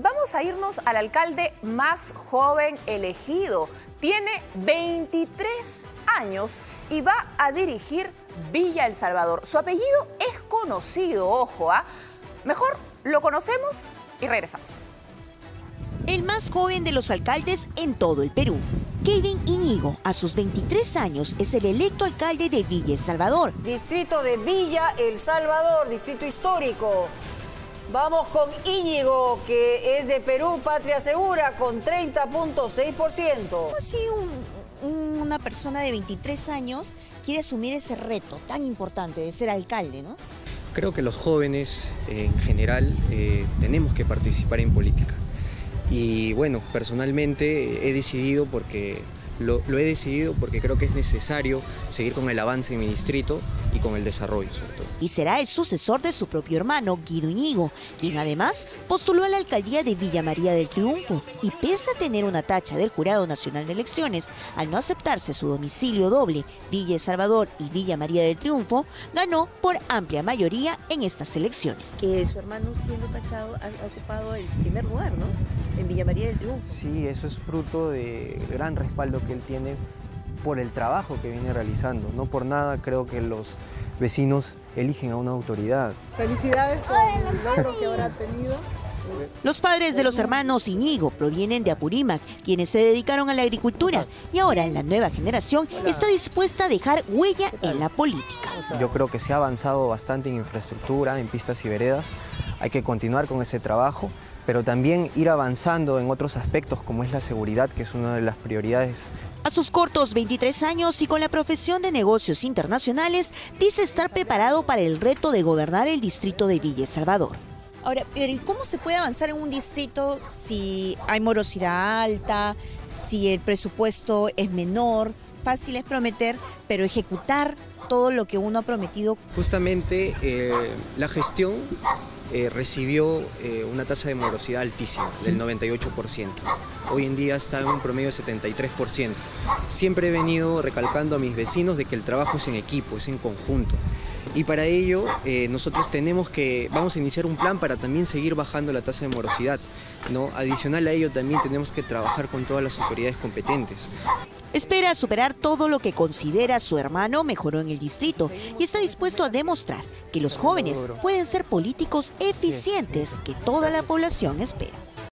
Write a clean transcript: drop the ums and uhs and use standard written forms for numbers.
Vamos a irnos al alcalde más joven elegido. Tiene 23 años y va a dirigir Villa El Salvador. Su apellido es conocido, ojo, ¿ah? Mejor lo conocemos y regresamos. El más joven de los alcaldes en todo el Perú. Kevin Íñigo, a sus 23 años, es el electo alcalde de Villa El Salvador. Distrito de Villa El Salvador, distrito histórico. Vamos con Íñigo, que es de Perú, Patria Segura, con 30.6%. Así una persona de 23 años quiere asumir ese reto tan importante de ser alcalde, ¿no? Creo que los jóvenes, en general, tenemos que participar en política. Y bueno, personalmente he decidido porque creo que es necesario seguir con el avance en mi distrito y con el desarrollo, sobre todo. Y será el sucesor de su propio hermano, Guido Íñigo, quien además postuló a la alcaldía de Villa María del Triunfo y pese a tener una tacha del Jurado Nacional de Elecciones, al no aceptarse su domicilio doble, Villa El Salvador y Villa María del Triunfo, ganó por amplia mayoría en estas elecciones. Que su hermano, siendo tachado, ha ocupado el primer lugar, ¿no?, en Villa María del Triunfo. Sí, eso es fruto de gran respaldo que él tiene por el trabajo que viene realizando. No por nada creo que los vecinos eligen a una autoridad. Felicidades por el logro que ahora ha tenido. Los padres de los hermanos Íñigo provienen de Apurímac, quienes se dedicaron a la agricultura y ahora la nueva generación está dispuesta a dejar huella en la política. Yo creo que se ha avanzado bastante en infraestructura, en pistas y veredas. Hay que continuar con ese trabajo, pero también ir avanzando en otros aspectos como es la seguridad, que es una de las prioridades. A sus cortos 23 años y con la profesión de negocios internacionales, dice estar preparado para el reto de gobernar el distrito de Villa El Salvador. Ahora, pero ¿y cómo se puede avanzar en un distrito si hay morosidad alta, si el presupuesto es menor? Fácil es prometer, pero ejecutar todo lo que uno ha prometido. Justamente la gestión recibió una tasa de morosidad altísima, del 98%. Hoy en día está en un promedio de 73%. Siempre he venido recalcando a mis vecinos de que el trabajo es en equipo, es en conjunto. Y para ello nosotros vamos a iniciar un plan para también seguir bajando la tasa de morosidad, ¿no? Adicional a ello también tenemos que trabajar con todas las autoridades competentes. Espera superar todo lo que considera su hermano mejoró en el distrito y está dispuesto a demostrar que los jóvenes pueden ser políticos eficientes que toda la población espera.